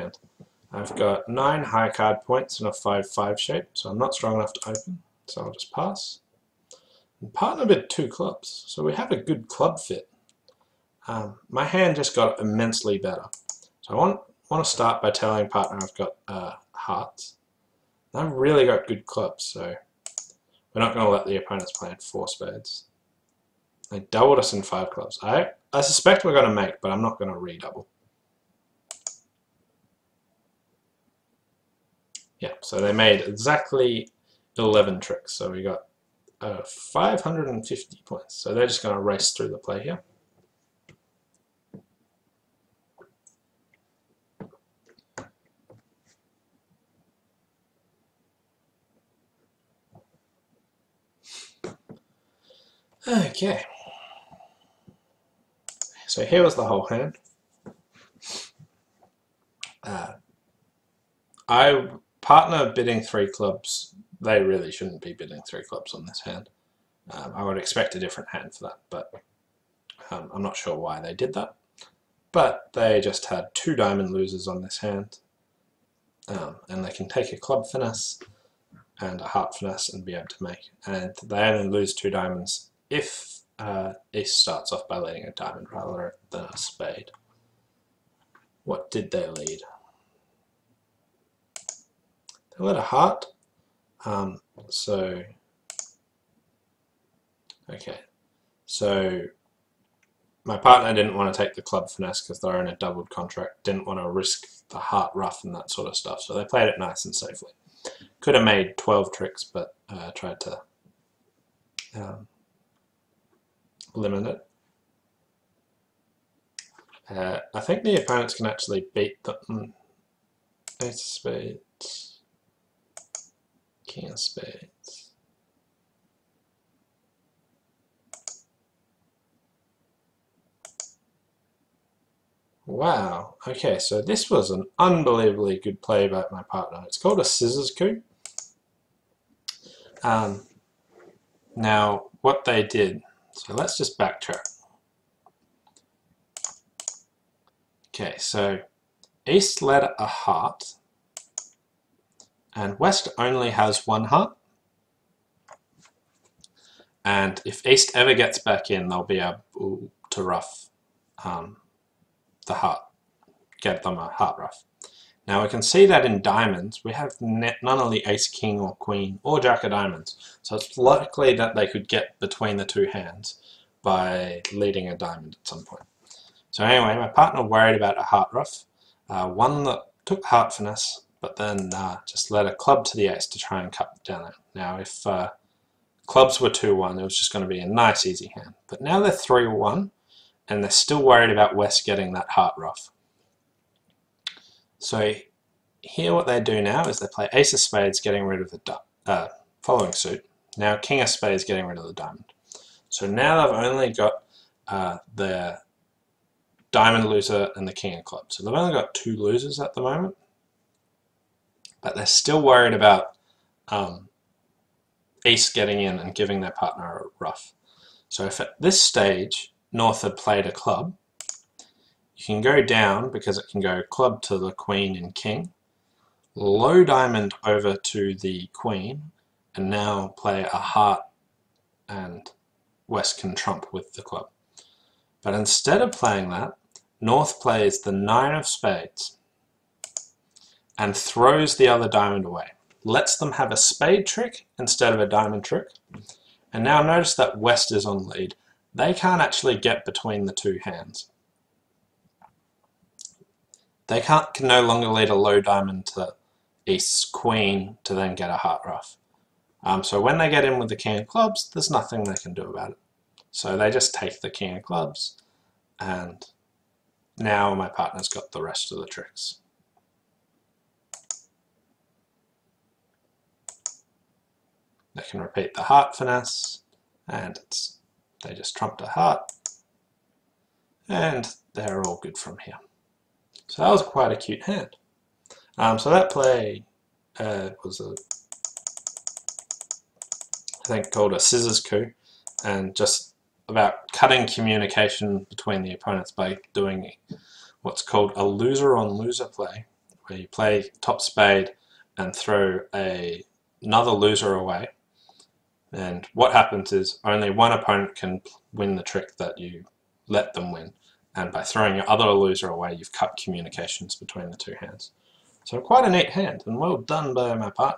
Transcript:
hand. I've got 9 high card points in a 5-5 shape, so I'm not strong enough to open, so I'll just pass. And partner with 2 clubs, so we have a good club fit. My hand just got immensely better. So I want to start by telling partner I've got hearts. And I've really got good clubs, so we're not going to let the opponents play in 4 spades. They doubled us in 5 clubs. I suspect we're going to make, but I'm not going to redouble. Yeah, so they made exactly 11 tricks, so we got 550 points. So they're just going to race through the play here. Okay, so here was the whole hand. Partner bidding 3 clubs, they really shouldn't be bidding 3 clubs on this hand. I would expect a different hand for that, but I'm not sure why they did that. But they just had 2 diamond losers on this hand, and they can take a club finesse and a heart finesse and be able to make. And they only lose 2 diamonds if Ace starts off by leading a diamond rather than a spade. What did they lead? They led a heart. So my partner didn't want to take the club finesse because they're in a doubled contract, didn't want to risk the heart rough and that sort of stuff, so they played it nice and safely. Could have made 12 tricks, but tried to limit it. I think the opponents can actually beat them. Ace of spades, king of spades. Wow, okay, so this was an unbelievably good play by my partner. It's called a scissors coup. Now, what they did, so let's just backtrack. Okay, so East led a heart, and West only has 1 heart. And if East ever gets back in, they'll be able to rough the heart, get them a heart rough. Now we can see that in diamonds, we have none of the ace, king, or queen, or jack of diamonds. So it's likely that they could get between the 2 hands by leading a diamond at some point. So anyway, my partner worried about a heart rough, one that took heart finesse, but then just led a club to the ace to try and cut down it. Now if clubs were 2-1, it was just going to be a nice easy hand. But now they're 3-1, and they're still worried about West getting that heart rough. So here what they do now is they play ace of spades getting rid of the following suit. Now king of spades getting rid of the diamond. So now they've only got the diamond loser and the king of clubs. So they've only got 2 losers at the moment, but they're still worried about ace getting in and giving their partner a rough. So if at this stage North had played a club, you can go down because it can go club to the queen and king, low diamond over to the queen, and now play a heart, and West can trump with the club. But instead of playing that, North plays the 9 of spades and throws the other diamond away. Lets them have a spade trick instead of a diamond trick. And now notice that West is on lead. They can't actually get between the 2 hands. They can no longer lead a low diamond to East's queen to then get a heart rough. So when they get in with the king of clubs, there's nothing they can do about it. So they just take the king of clubs, and now my partner's got the rest of the tricks. They can repeat the heart finesse, and they just trumped a heart, and they're all good from here. So that was quite a cute hand. So that play was called a scissors coup, and just about cutting communication between the opponents by doing what's called a loser-on-loser play, we play top spade and throw another loser away, and what happens is only one opponent can win the trick that you let them win, and by throwing your other loser away you've cut communications between the two hands. So quite a neat hand, and well done by my partner.